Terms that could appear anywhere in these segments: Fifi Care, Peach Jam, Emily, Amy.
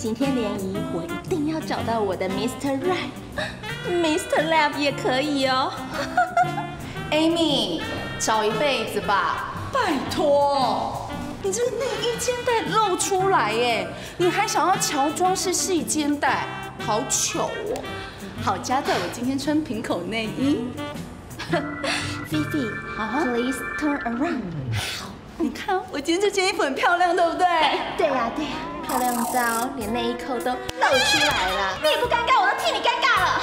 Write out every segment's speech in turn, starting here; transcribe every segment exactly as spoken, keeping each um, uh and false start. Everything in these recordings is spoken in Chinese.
晴天联谊，我一定要找到我的 Mister Right，Mister Lab 也可以哦。Amy， 找一辈子吧，拜托。 你这个内衣肩带露出来耶，你还想要乔装式细肩带，好糗哦！好佳在我今天穿平口内衣。Fifi， please turn around。好，你看我今天这件衣服很漂亮，对不对？对呀对呀，漂亮到连内衣扣都露出来了。你不尴尬，我都替你尴尬了。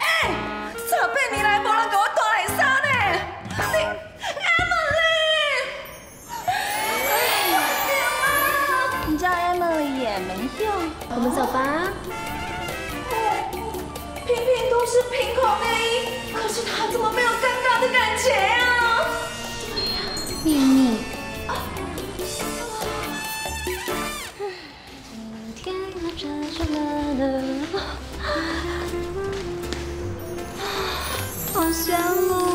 哎，这被你来没人给我带来衫呢，你。 也没用，我们走吧。平平都是平口内衣，可是他怎么没有尴尬的感觉啊？对呀，秘密。今天我真是累了，好香哦！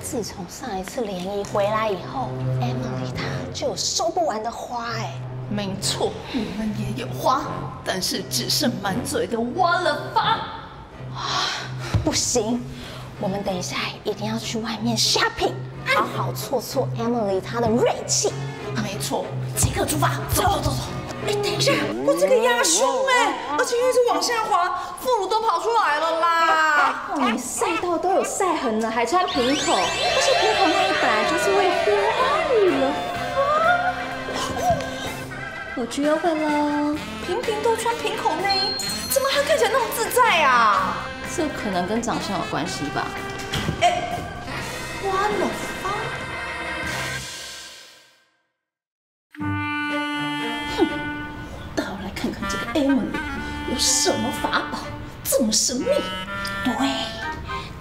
自从上一次联谊回来以后 ，Emily 她。 就有收不完的花哎，没错，我们也有花，但是只剩满嘴的挖了吧。不行，我们等一下一定要去外面 shopping， 好好挫挫 Emily 她的锐气。没错，即刻出发，走走走走。哎，等一下，我这个压胸哎，而且又是往下滑，副乳都跑出来了啦。哦，你晒到都有晒痕了，还穿平口，而且平口内衣本来就是为婚了。 我去约会喽！平平都穿平口内衣，怎么还看起来那么自在啊？这可能跟长相有关系吧。哎，花了吧？哼，带我来看看这个 Emily 有什么法宝这么神秘？对，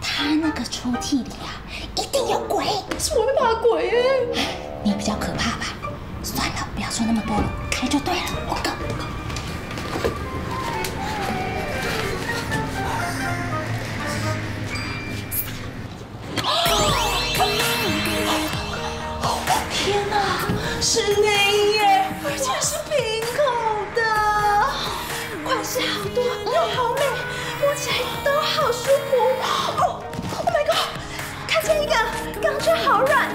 她那个抽屉里啊，一定有鬼。是我怕鬼耶。你比较可怕吧？算了，不要说那么多了。 开就对了，我搞。天哪，是内衣耶，而且是平口的，款式好多又好美，摸起来都好舒服。哦 ，Oh my god， 看见一个钢圈好软，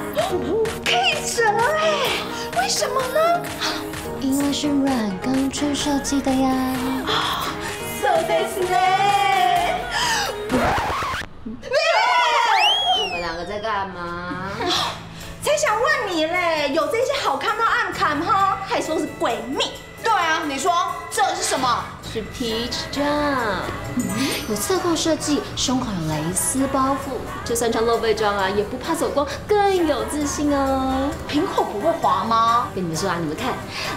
可以折哎，为什么呢？ 因为是软钢圈设计的呀。So nice 呢？你们两个在干嘛？才想问你嘞，有这些好看到暗砍哈，还说是闺蜜？对啊，你说这是什么？是 Peach Jam， 有侧扣设计，胸口有蕾丝包覆，就算穿露背装啊，也不怕走光，更有自信哦。平口不会滑吗？跟你们说啊，你们看，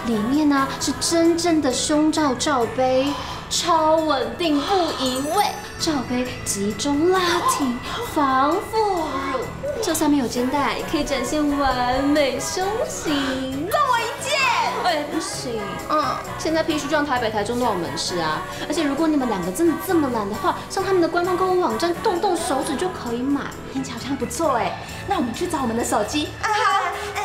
里面呢、啊、是真正的胸罩罩杯，超稳定不移位，罩杯集中拉挺，防副乳，就算没有肩带，也可以展现完美胸型。让我一见。 哎，不行，嗯，现在必须上台北、台中都有门市啊。而且如果你们两个真的这么懒的话，上他们的官方购物网站动动手指就可以买，听起来好像不错哎。那我们去找我们的手机。啊好，哎哎哎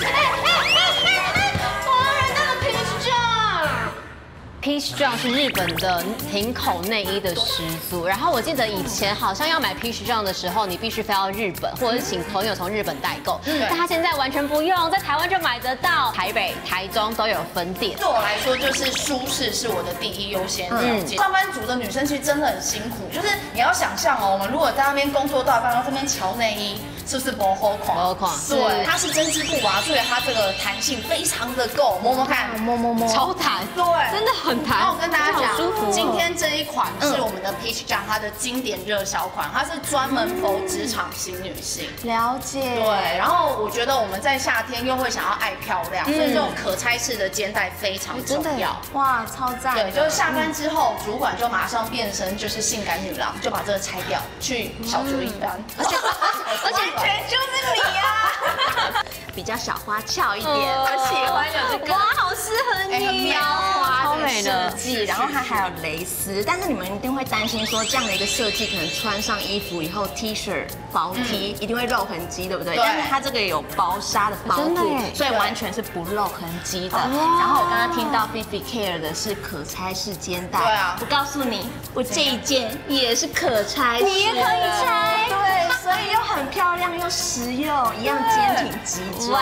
哎哎，我要认到了 Peach Jam。Peach Jam 是日本的平口内衣的始祖。然后我记得以前好像要买 Peach Jam 的时候，你必须非要日本，或者是请朋友从日本代购。但他现在完全不用，在台湾就买得到。 台北、台中都有分店。对我来说，就是舒适是我的第一优先。嗯，上班族的女生其实真的很辛苦，就是你要想象哦，我们如果在那边工作到一半，然后这边瞧内衣，是不是不好看？不好看。对，它是针织布啊，所以它这个弹性非常的够，摸摸看，摸摸摸，超弹。对，真的很弹。然后我跟大家讲，舒服。今天这一款是我们的 Peach Jam 它的经典热销款，它是专门 for 职场型女性。了解。对，然后我觉得我们在夏天又会想要爱漂亮。 所以这种可拆式的肩带非常重要。哇，超赞！对，就是下班之后，主管就马上变身就是性感女郎，就把这个拆掉去小酌一番。而且而且完全就是你啊，比较小花俏一点，我喜欢有这个。哇，好。适合你，很妙啊，超美的设计，然后它还有蕾丝，但是你们一定会担心说这样的一个设计，可能穿上衣服以后 T 恤薄 T 一定会露痕迹，对不对？但是它这个有薄纱的包覆，所以完全是不露痕迹的。然后我刚刚听到 Fifi Care 的是可拆式肩带，对啊，我告诉你，我这一件也是可拆式，你也可以拆，对，所以又很漂亮又实用，一样坚挺极致。哇，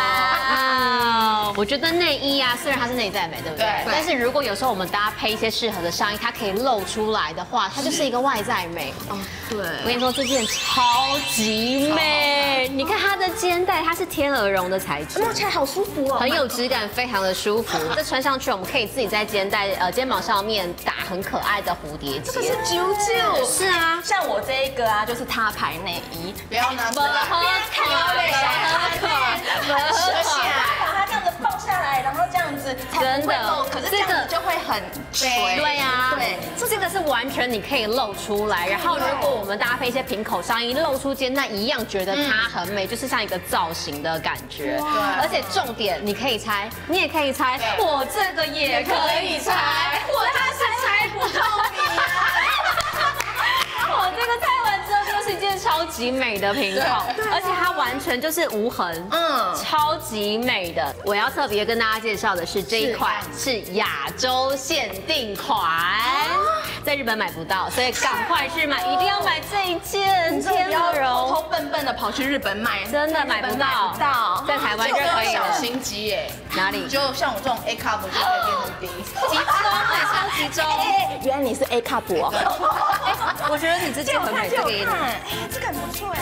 我觉得内衣啊，虽然它是内在美，对不对？但是如果有时候我们搭配一些适合的上衣，它可以露出来的话，它就是一个外在美。哦，对。我跟你说，这件超级美，你看它的肩带，它是天鹅绒的材质，摸起来好舒服哦，很有质感，非常的舒服。这穿上去，我们可以自己在肩带呃肩膀上面打很可爱的蝴蝶结。这是啾啾。是啊，像我这一个啊，就是他牌内衣，不要拿出来，不要靠背，不要靠，收起来。 放下来，然后这样子才不会露，可是这个就会很垂。对呀，对，这个是完全你可以露出来。然后如果我们搭配一些平口上衣，露出肩带一样，觉得它很美，就是像一个造型的感觉。对，而且重点你可以拆，你也可以拆，我这个也可以拆，我它是拆不到你啊！我这个拆完之后就是一件超级美的平口，而且它完全就是无痕，嗯，超级美的。我要。 特别跟大家介绍的是这一款是亚洲限定款，在日本买不到，所以赶快去买，一定要买这一件天鹅绒。偷偷笨笨的跑去日本买，真的买不到，在台湾就可以。小心机耶，哪里？就像我这种 A cup 就可以变成 B， 集中，买超集中。原来你是 A cup 哦，我觉得你这件很美，这个也很，哎，这个很不错哎。